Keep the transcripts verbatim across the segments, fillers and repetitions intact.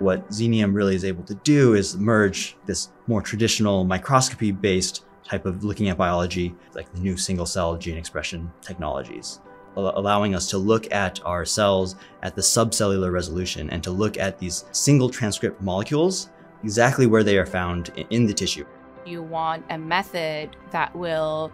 What Xenium really is able to do is merge this more traditional microscopy-based type of looking at biology, like the new single-cell gene expression technologies, allowing us to look at our cells at the subcellular resolution and to look at these single transcript molecules exactly where they are found in the tissue. You want a method that will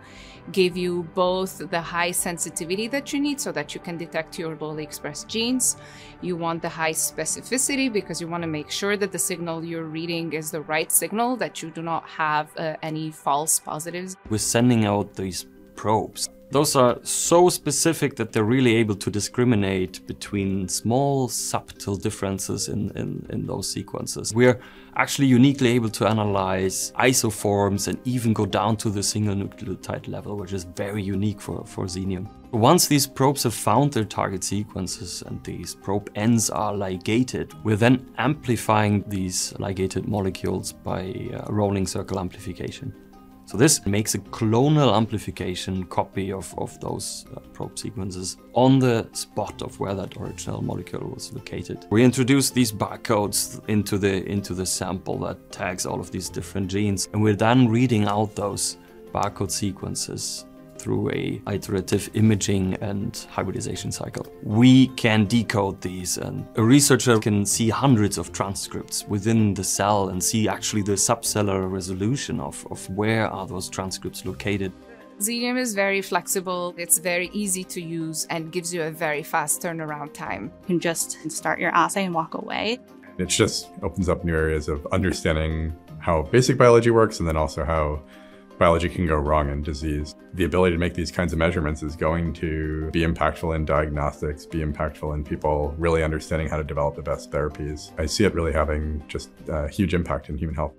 give you both the high sensitivity that you need so that you can detect your lowly expressed genes. You want the high specificity because you want to make sure that the signal you're reading is the right signal, that you do not have uh, any false positives. We're sending out these probes. Those are so specific that they're really able to discriminate between small, subtle differences in, in, in those sequences. We're actually uniquely able to analyze isoforms and even go down to the single nucleotide level, which is very unique for, for Xenium. Once these probes have found their target sequences and these probe ends are ligated, we're then amplifying these ligated molecules by uh, rolling circle amplification. So this makes a clonal amplification copy of, of those uh, probe sequences on the spot of where that original molecule was located. We introduce these barcodes into the, into the sample that tags all of these different genes, and we're then reading out those barcode sequences through a iterative imaging and hybridization cycle. We can decode these, and a researcher can see hundreds of transcripts within the cell and see actually the subcellular resolution of, of where are those transcripts located. Xenium is very flexible, it's very easy to use, and gives you a very fast turnaround time. You can just start your assay and walk away. It just opens up new areas of understanding how basic biology works and then also how biology can go wrong in disease. The ability to make these kinds of measurements is going to be impactful in diagnostics, be impactful in people really understanding how to develop the best therapies. I see it really having just a huge impact in human health.